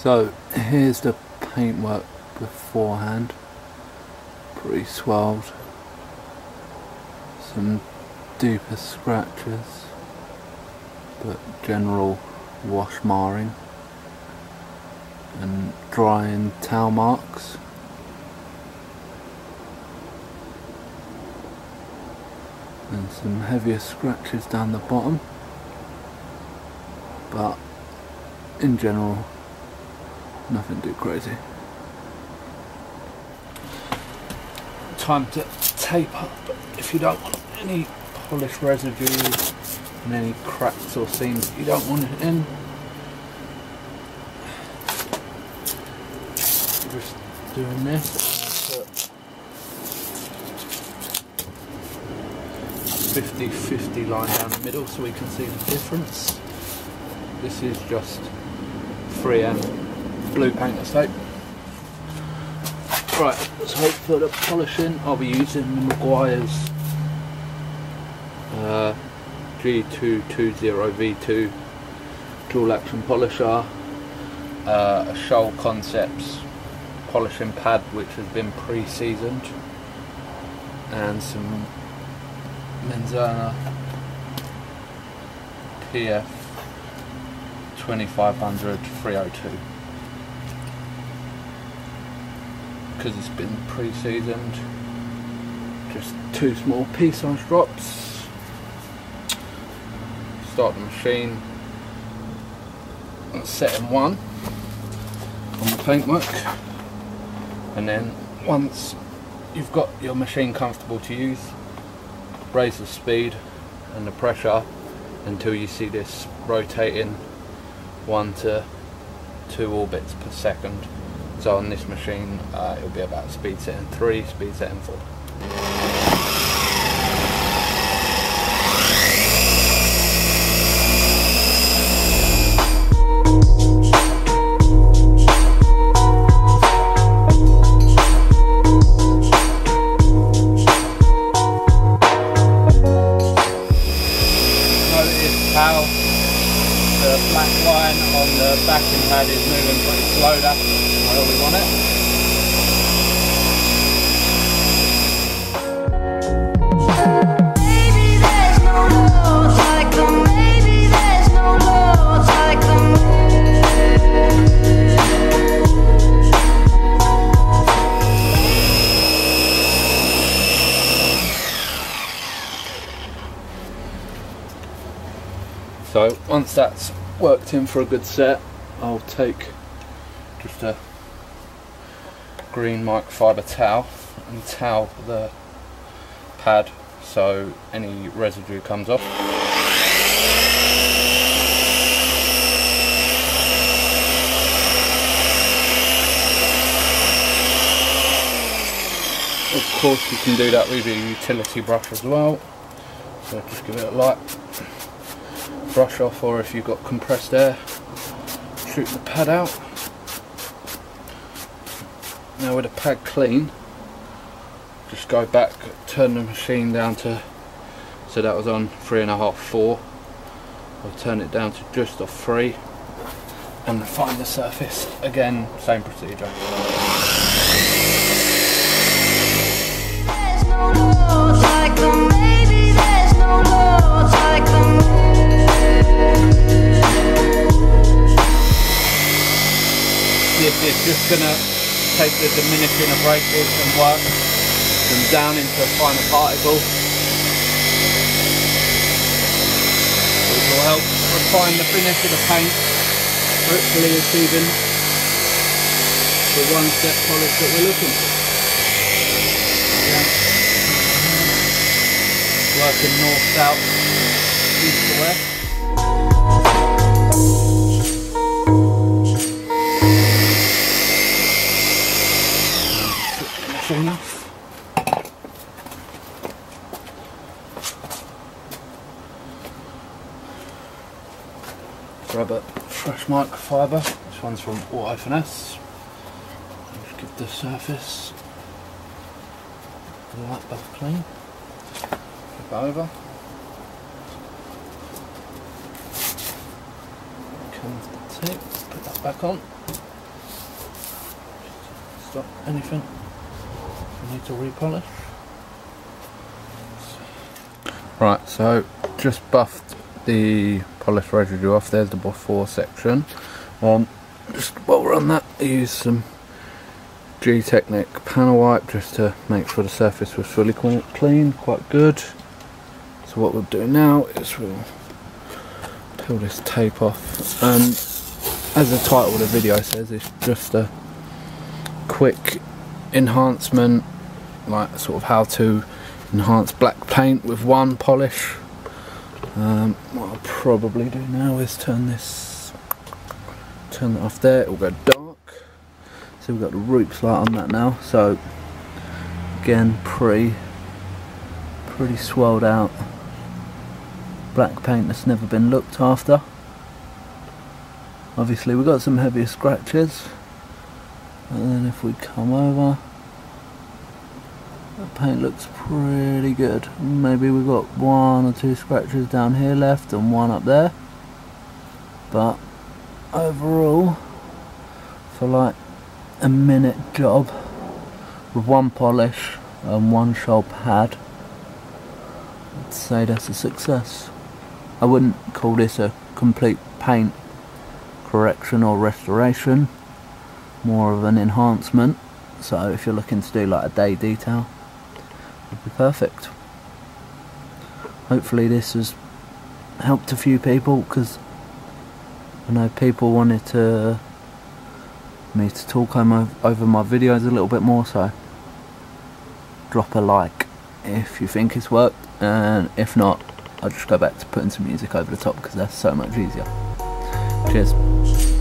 So here's the paintwork beforehand, pretty swelled, some deeper scratches, but general wash marring and drying towel marks. And some heavier scratches down the bottom, but in general nothing too crazy. Time to tape up if you don't want any polish residues and any cracks or seams you don't want it in. Just doing this 50-50 line down the middle so we can see the difference. This is just 3M blue painter's tape. Right, so for the polishing I'll be using the Meguiar's G220V2 dual action polisher, a Scholl Concepts polishing pad which has been pre-seasoned, and some Menzerna PF 2500-302. Because it's been pre-seasoned, just two small pea-sized drops. Start the machine at setting 1 on the paintwork, and then once you've got your machine comfortable to use, raise the speed and the pressure until you see this rotating 1 to 2 orbits per second. So on this machine it'll be about speed setting 3, speed setting 4. Backing pad is moving pretty slow, that's where we want it. So once that's worked in for a good set, I'll take just a green microfiber towel and towel the pad so any residue comes off. Of course you can do that with your utility brush as well, so just give it a light brush off, or if you've got compressed air, shoot the pad out. Now with the pad clean, just go back, turn the machine down to, so that was on 3.5, 4. I'll turn it down to just off 3 and find the surface again, same procedure. It's just going to take the diminishing abrasives and work them down into a finer particle, which will help refine the finish of the paint, hopefully achieving the one-step polish that we're looking for. Yeah. Working north, south, east to west. Enough. Grab a fresh microfiber. This one's from Auto Finesse. Just give the surface a light buff clean. Flip over. Comes the tape. Put that back on. it's got anything I need to repolish. Right, so just buffed the polish residue off. There's the before section. Just while we're on that, I used some G-Technic panel wipe just to make sure the surface was fully clean, quite good. So what we'll do now is we'll peel this tape off. As the title of the video says, it's just a quick enhancement, like sort of how to enhance black paint with one polish. What I'll probably do now is turn that off there, it will go dark. So we've got the Roops light on that now, so again pretty swelled out black paint that's never been looked after. Obviously we've got some heavier scratches, and then if we come over, that paint looks pretty good. Maybe we've got one or two scratches down here left and one up there, but overall for like a minute job with one polish and one Scholl pad, I'd say that's a success. I wouldn't call this a complete paint correction or restoration, more of an enhancement, so if you're looking to do like a day detail, it'd be perfect. Hopefully this has helped a few people, because I know people wanted me to talk over my videos a little bit more, so drop a like if you think it's worked, and if not, I'll just go back to putting some music over the top because that's so much easier. Cheers.